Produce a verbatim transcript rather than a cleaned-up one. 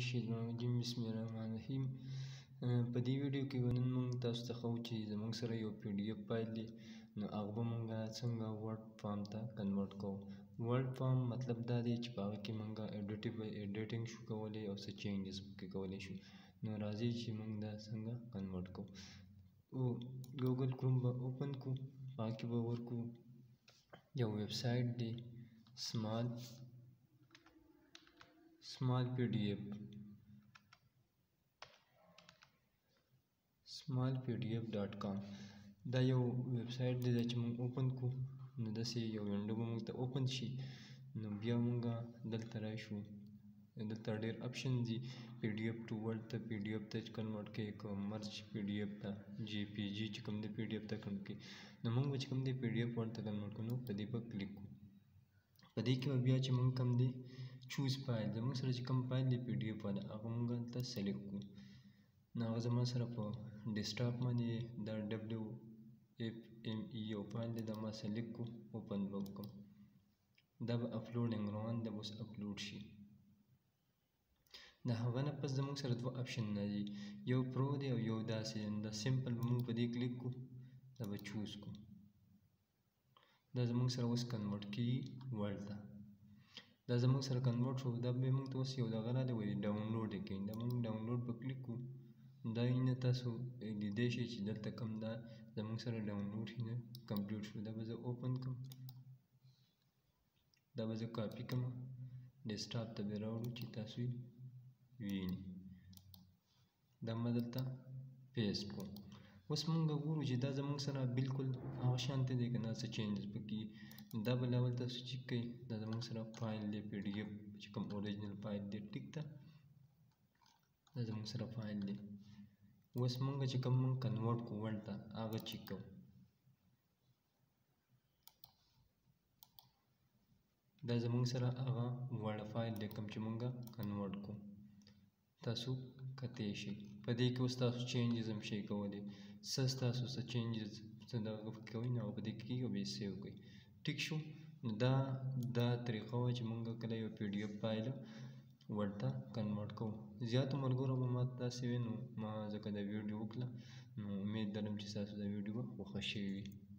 Bismillahirrahmanirrahim. Bismillahirrahmanirrahim. په دې ویډیو کې ونن موږ تاسو ته خو چې زموږ سره یو پی ډی اف فایل دی، نو هغه به موږ څنګه ورډ فارم ته کنورټ کوو. ورډ فارم مطلب دا دی چې په هغه کې موږ ایډیټینګ شو کولی او څه چینجز پکې کولی شو. نو راځي چې موږ دا څنګه کنورټ کوو. او ګوګل کروم به اوپن کو، هغه کې به ورکو یو ویب سایټ دی سمال small pdf small p d f dot com دا یو ویب سایټ دی چې موږ اوپن کو. نو داسې یو وینډو به موږ ته اوپن شي. نو بیا موږ دلته راشو، دلته ډېر اپشن دي، پی ډي اف ټو ورډ ته، پی ډي اف ته کنورټ کې، مرج پی ډي اف ته، جی پی جی چې کوم دی پی ډي اف ته کنورټ کې. نو موږ چې کوم دی پی ډي اف ورډ ته کنورټ کړو، په دې په کلیک کو. په دې کې بیا چې موږ کوم دی چوز فایل، زموږ سره چې کوم فایل دی پی ډي اف ده هغه موږ دلته سلیکټ کړو. نو هغه زما سره په ډیسکټاپ باندې دا ډبلیو اف ایم ای او فایل دی، دا ما سلیکټ کړو، اوپن به وکړو. دا به اپلوډینګ روان ده، اوس اپلوډ شي. د هغه نه پس زموږ سره دوه اپشنونه دي، یو پرو دی او یو داسې دا سمپل. به موږ په دې کلیک کړو، دا به چوز کړو. دا زموږ سره اوس کنورټ کیږي ورډ ته. دا زموږ سره کنورټ شو. دا به موږ ته اوس یو دغه راغلی وایي ډاونلوډ یې کوي، دا موږ ډاونلوډ په کلیک کړو. دا یې نه تاسو لیدی شئ چې دلته کوم دا زموږ سره ډاونلوډ یې نه کمپلیټ شو. دا به زه اوپن کړم، دا به زه کاپي کړم، ډیسکټاپ ته به راوړو چې تاسو یې وینئ. دا ما دلته پیسټ کړو. اوس موږ ګورو چې دا زموږ سره بالکل هغه شانته دی که نه څه چینجز پکې. دا به لاول تاسو چیک کوئ، دا زموږ سره فایل دی پی ډي اف چې کوم اوریجنل فایل دی، ټیک ده، دا زموږ سره فایل دی. اوس موږ چې کوم موږ کنورټ کو ورډ ته هغه چیک کوو. دا زموږ سره هغه ورډ فایل دی کوم چې موږ کنورټ کو. تاسو کتې شئ په دې کې اوس تاسو چینجز هم شئ کولی، څه ستاسو څه چینجز څه دغه کوئ، نو په دې کې یو بیا سیو کوئ. ټیک شو. نو دا دا طریقه وه چې موږ کله یو پی ډي اف فایل ورډ ته کنورټ کوو. زیاتو ملګرو به ماته داسې وي، نو ما ځکه دا ویډیو وکړه. نو امید لرم چې ستاسو دا ویډیو به خوښه شوې وي.